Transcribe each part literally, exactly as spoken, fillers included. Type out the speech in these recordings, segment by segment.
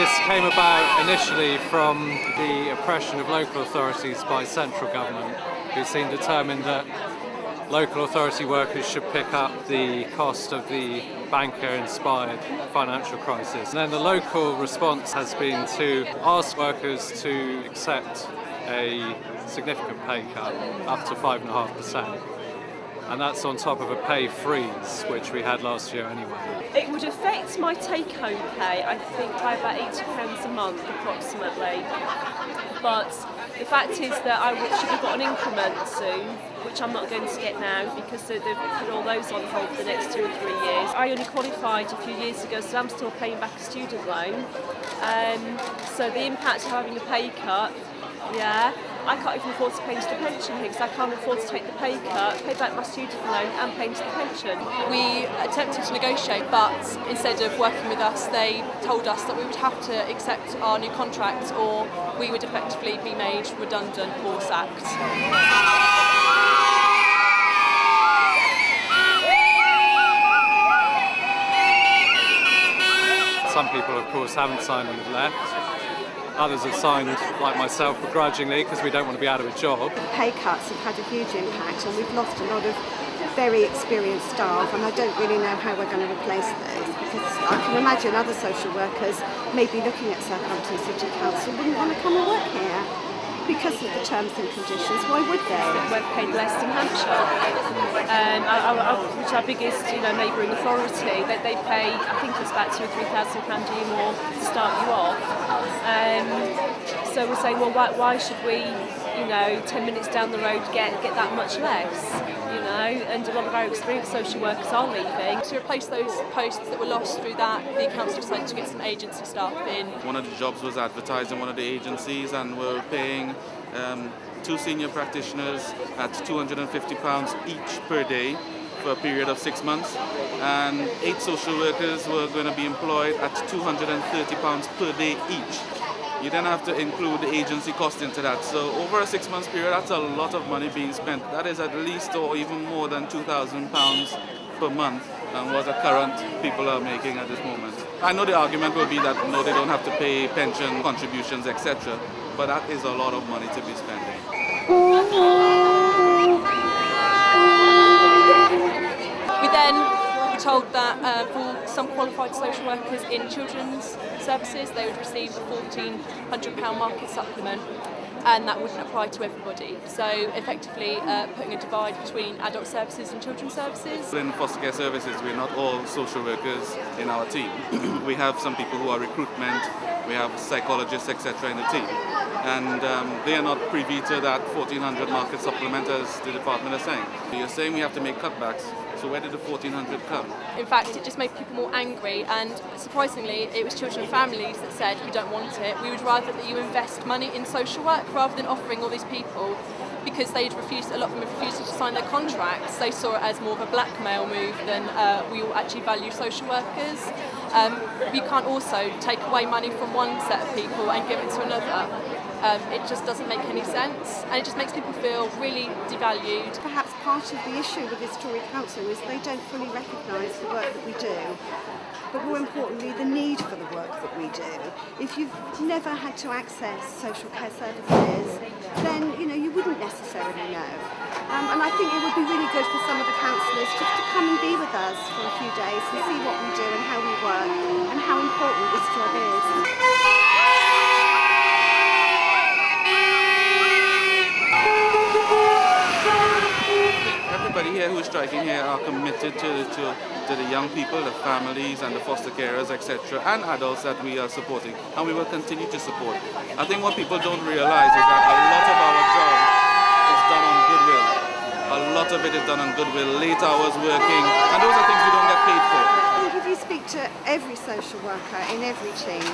This came about initially from the oppression of local authorities by central government, who seemed determined that local authority workers should pick up the cost of the banker-inspired financial crisis. And then the local response has been to ask workers to accept a significant pay cut, up to five point five percent. And that's on top of a pay freeze, which we had last year anyway. It would affect my take-home pay, I think, by about eighty pounds a month, approximately. But the fact is that I should have got an increment soon, which I'm not going to get now because they've put all those on hold for the next two or three years. I only qualified a few years ago, so I'm still paying back a student loan. Um, so the impact of having a pay cut, yeah. I can't even afford to pay into the pension here because I can't afford to take the pay cut, pay back my student loan and pay into the pension. We attempted to negotiate, but instead of working with us, they told us that we would have to accept our new contract or we would effectively be made redundant or sacked. Some people, of course, haven't signed and have left. Others have signed, like myself, begrudgingly, because we don't want to be out of a job. The pay cuts have had a huge impact and we've lost a lot of very experienced staff, and I don't really know how we're going to replace those, because I can imagine other social workers maybe looking at Southampton City Council wouldn't want to come and work here because of the terms and conditions. Why would they? We're paid less than Hampshire, um, which is our biggest, you know, neighbouring authority. They, they pay, I think it's about two or three thousand pounds a year more to start you off. Um, so we're saying, well, why, why should we, you know, ten minutes down the road get, get that much less, you know, and a lot of our experienced social workers are leaving. To replace those posts that were lost through that, the council decided to get some agency staff in. One of the jobs was advertised in one of the agencies and we're paying um, two senior practitioners at two hundred and fifty pounds each per day for a period of six months, and eight social workers were going to be employed at two hundred and thirty pounds per day each. You then have to include the agency cost into that. So over a six months period, that's a lot of money being spent. That is at least or even more than two thousand pounds per month than what the current people are making at this moment. I know the argument will be that no, they don't have to pay pension contributions, et cetera. But that is a lot of money to be spending. We then were told that uh, for some qualified social workers in children's services, they would receive a fourteen hundred pound market supplement, and that wouldn't apply to everybody. So effectively uh, putting a divide between adult services and children's services. In foster care services, we're not all social workers in our team. We have some people who are recruitment, we have psychologists, et cetera in the team. And um, they are not privy to that fourteen hundred market supplement, as the department is saying. You're saying we have to make cutbacks, so where did the fourteen hundred come? In fact, it just made people more angry, and surprisingly, it was children and families that said, we don't want it, we would rather that you invest money in social work rather than offering all these people, because they'd refused, a lot of them had refused to sign their contracts. They saw it as more of a blackmail move than uh, we all actually value social workers. Um, we can't also take away money from one set of people and give it to another. Um, it just doesn't make any sense, and it just makes people feel really devalued. Perhaps part of the issue with this Tory council is they don't fully recognise the work that we do, but more importantly the need for the work that we do. If you've never had to access social care services, then you know you wouldn't necessarily know. Um, and I think it would be really good for some of the councillors just to come and be with us for a few days and see what we do and how we work and how important this job is. Everybody here who is striking here are committed to, to, to the young people, the families and the foster carers, et cetera, and adults that we are supporting, and we will continue to support. I think what people don't realise is that a lot of our job is done on goodwill. A lot of it is done on goodwill, late hours working, and those are things we don't get paid for. I think if you speak to every social worker in every team,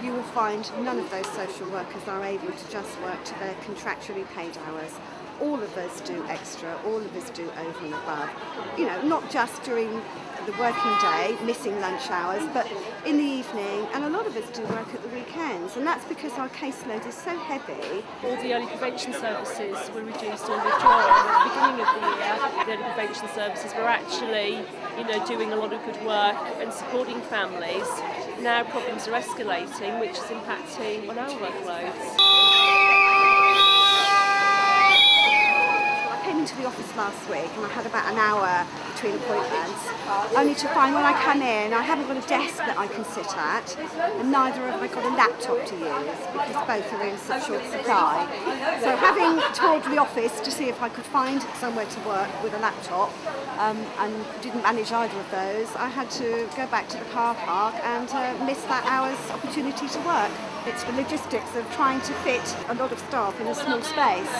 you will find none of those social workers are able to just work to their contractually paid hours. All of us do extra, all of us do over and above. You know, not just during the working day, missing lunch hours, but in the evening, and a lot of us do work at the weekends, and that's because our caseload is so heavy. All the early prevention services were reduced or withdrawn at the beginning of the year. The early prevention services were actually, you know, doing a lot of good work and supporting families. Now problems are escalating, which is impacting on our workloads. Into the office last week and I had about an hour between appointments, only to find when I come in I haven't got a desk that I can sit at, and neither have I got a laptop to use because both are in such short supply. So having toured the office to see if I could find somewhere to work with a laptop, um, and didn't manage either of those, I had to go back to the car park and uh, miss that hour's opportunity to work. It's the logistics of trying to fit a lot of staff in a small space,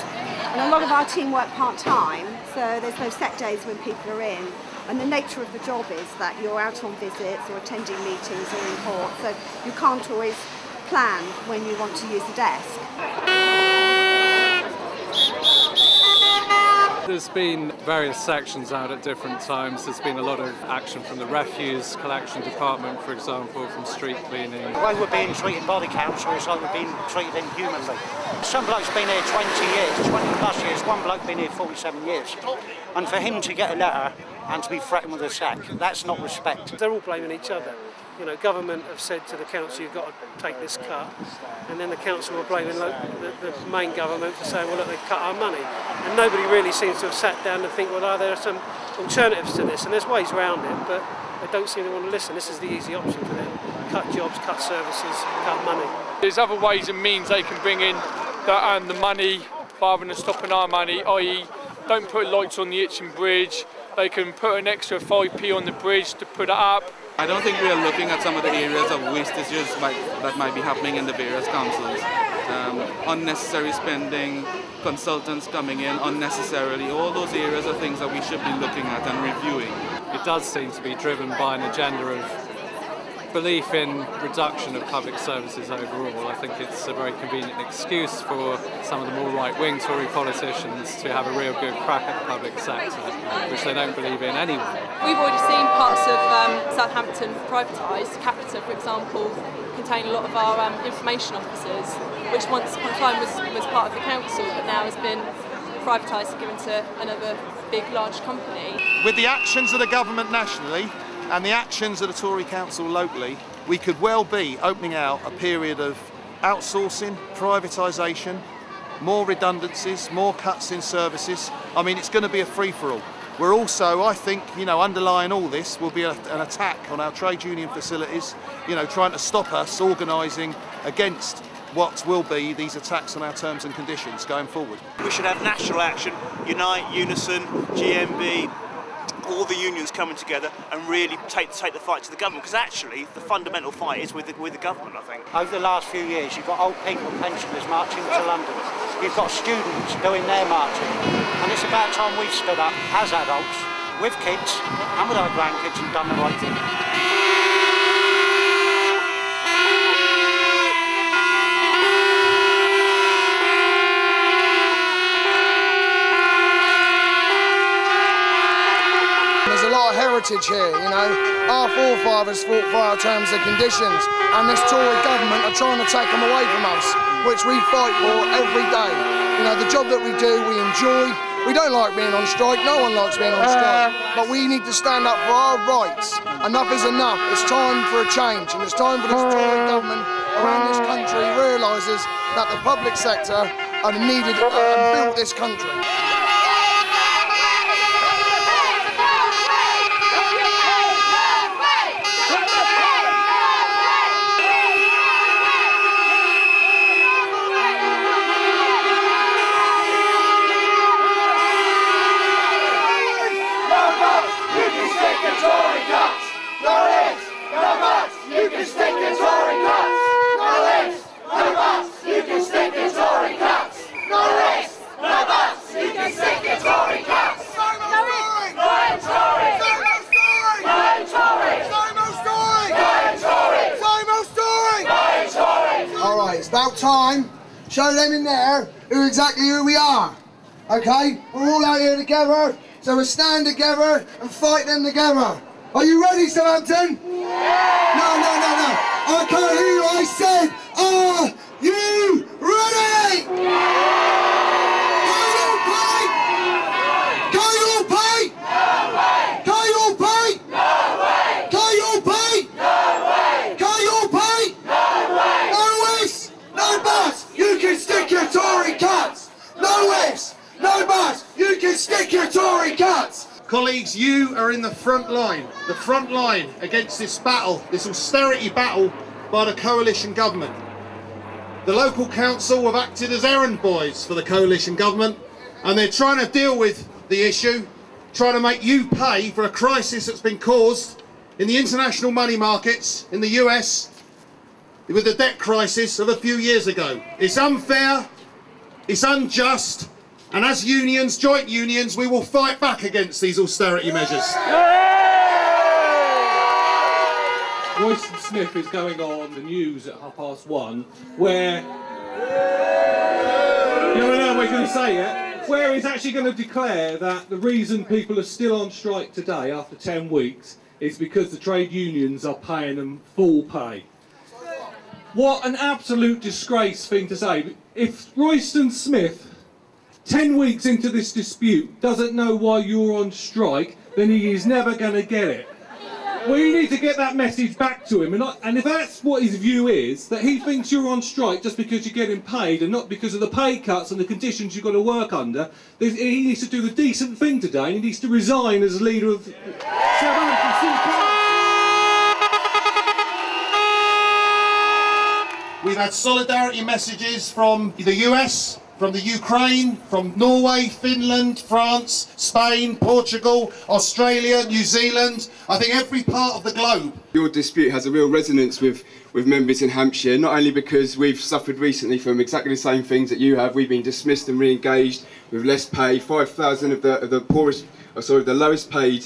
and a lot of our team work part-time time, so there's no set days when people are in, and the nature of the job is that you're out on visits or attending meetings or in court, so you can't always plan when you want to use a desk. There's been various sections out at different times. There's been a lot of action from the refuse collection department, for example, from street cleaning. Why we're being treated body counts, or it's like we're being treated inhumanly. Some bloke's been here twenty years, twenty plus years, one bloke been here forty-seven years. And for him to get a letter and to be threatened with a sack, that's not respect. They're all blaming each other. You know, government have said to the council, you've got to take this cut. And then the council were blaming the, the, the main government for saying, well, look, they've cut our money. And nobody really seems to have sat down and think, well, are there some alternatives to this? And there's ways around it, but they don't seem to want to listen. This is the easy option for them. Cut jobs, cut services, cut money. There's other ways and means they can bring in that earn the money rather than stopping our money, that is don't put lights on the Itchen bridge, they can put an extra five p on the bridge to put it up. I don't think we are looking at some of the areas of wastages that might be happening in the various councils. Um, unnecessary spending, consultants coming in unnecessarily, all those areas are things that we should be looking at and reviewing. It does seem to be driven by an agenda of belief in reduction of public services overall. I think it's a very convenient excuse for some of the more right-wing Tory politicians to have a real good crack at the public sector, which they don't believe in anyway. We've already seen parts of um, Southampton privatised. Capita, for example, contained a lot of our um, information officers, which once upon a time was, was part of the council, but now has been privatised and given to another big, large company. With the actions of the government nationally, and the actions of the Tory council locally, we could well be opening out a period of outsourcing, privatisation, more redundancies, more cuts in services. I mean, it's going to be a free-for-all. We're also, I think, you know, underlying all this will be a, an attack on our trade union facilities, you know, trying to stop us organising against what will be these attacks on our terms and conditions going forward. We should have national action, UNITE, UNISON, G M B, all the unions coming together and really take, take the fight to the government, because actually the fundamental fight is with the, with the government, I think. Over the last few years you've got old people pensioners marching to London, you've got students doing their marching, and it's about time we stood up as adults, with kids and with our grandkids, and done the right thing. Heritage here, you know. Our forefathers fought for our terms and conditions, and this Tory government are trying to take them away from us, which we fight for every day. You know, the job that we do, we enjoy. We don't like being on strike, no one likes being on strike, but we need to stand up for our rights. Enough is enough, it's time for a change, and it's time for this Tory government around this country realises that the public sector are needed and built this country. About time, show them in there who exactly who we are, okay? We're all out here together, so we stand together and fight them together. Are you ready, Southampton? Yeah! No, no, no, no. I can't hear you. I said, are you ready? Yeah! Can you all play? No way! Can you all play? No way! Can you all play? No way! Can you all play? No way! Can you all play? No way! No whiffs, no buts. You can stick your Tory cuts. No whiffs, no buts. You can stick your Tory cuts. Colleagues, you are in the front line, the front line against this battle, this austerity battle by the coalition government. The local council have acted as errand boys for the coalition government, and they're trying to deal with the issue, trying to make you pay for a crisis that's been caused in the international money markets, in the U S, with the debt crisis of a few years ago. It's unfair, it's unjust, and as unions, joint unions, we will fight back against these austerity measures. Royston Smith is going on the news at half past one, where... You know, no, we're going to say it. Where he's actually going to declare that the reason people are still on strike today after ten weeks is because the trade unions are paying them full pay. What an absolute disgrace thing to say. If Royston Smith, Ten weeks into this dispute, doesn't know why you're on strike, then he is never going to get it. We need to get that message back to him. And, I, and if that's what his view is, that he thinks you're on strike just because you're getting paid and not because of the pay cuts and the conditions you've got to work under, he needs to do the decent thing today, and he needs to resign as leader of... We've had solidarity messages from the U S, from the Ukraine, from Norway, Finland, France, Spain, Portugal, Australia, New Zealand, I think every part of the globe. Your dispute has a real resonance with, with members in Hampshire, not only because we've suffered recently from exactly the same things that you have. We've been dismissed and re-engaged with less pay. five thousand of the, of the poorest, oh, sorry, the lowest paid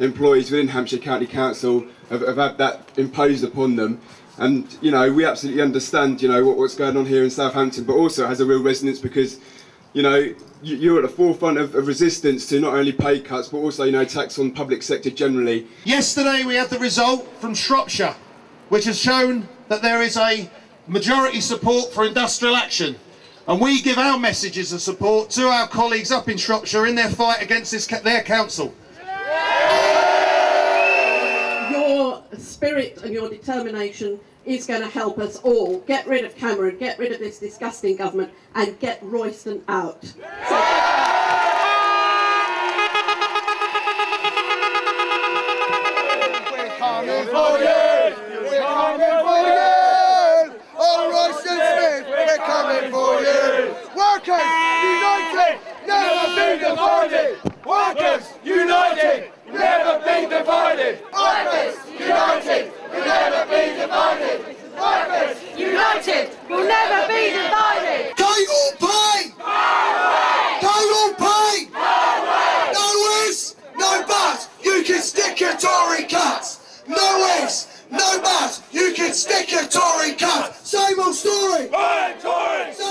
employees within Hampshire County Council have, have had that imposed upon them. And, you know, we absolutely understand, you know, what, what's going on here in Southampton, but also it has a real resonance because, you know, you, you're at the forefront of, of resistance to not only pay cuts, but also, you know, tax on public sector generally. Yesterday we had the result from Shropshire, which has shown that there is a majority support for industrial action. And we give our messages of support to our colleagues up in Shropshire in their fight against this, their council. Spirit and your determination is going to help us all get rid of Cameron, get rid of this disgusting government, and get Royston out. We're coming for you! We're coming for you! Oh, Royston Smith, we're coming for you! Workers united, never be divided! Workers united, never be divided! Workers united, we'll never be divided! Workers united, we'll never be divided! Can you all play? No way! Can you all play? No way! No whiffs, no buts, you can stick your Tory cuts! No whiffs, no buts, you can stick your Tory cuts! Same old story! We're Tories!